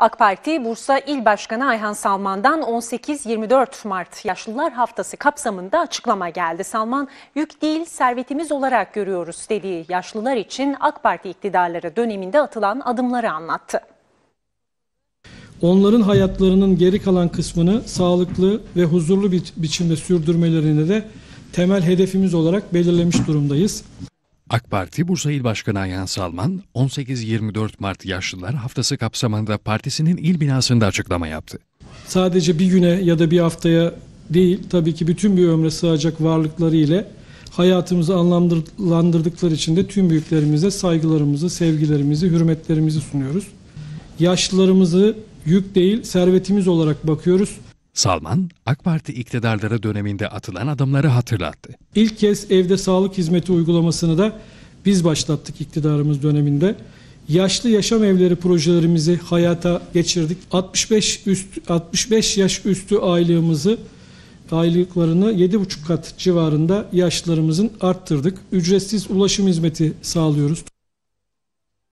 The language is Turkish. AK Parti, Bursa İl Başkanı Ayhan Salman'dan 18-24 Mart Yaşlılar Haftası kapsamında açıklama geldi. Salman, "Yük değil, servetimiz olarak görüyoruz" dediği yaşlılar için AK Parti iktidarları döneminde atılan adımları anlattı. Onların hayatlarının geri kalan kısmını sağlıklı ve huzurlu bir biçimde sürdürmelerini de temel hedefimiz olarak belirlemiş durumdayız. AK Parti Bursa İl Başkanı Ayhan Salman, 18-24 Mart Yaşlılar Haftası kapsamında partisinin il binasında açıklama yaptı. Sadece bir güne ya da bir haftaya değil, tabii ki bütün bir ömre sığacak varlıkları ile hayatımızı anlamlandırdıkları için de tüm büyüklerimize saygılarımızı, sevgilerimizi, hürmetlerimizi sunuyoruz. Yaşlılarımızı yük değil, servetimiz olarak bakıyoruz. Salman, AK Parti iktidarları döneminde atılan adımları hatırlattı. İlk kez evde sağlık hizmeti uygulamasını da biz başlattık iktidarımız döneminde. Yaşlı yaşam evleri projelerimizi hayata geçirdik. 65 yaş üstü aylıklarını 7,5 kat civarında yaşlılarımızın arttırdık. Ücretsiz ulaşım hizmeti sağlıyoruz.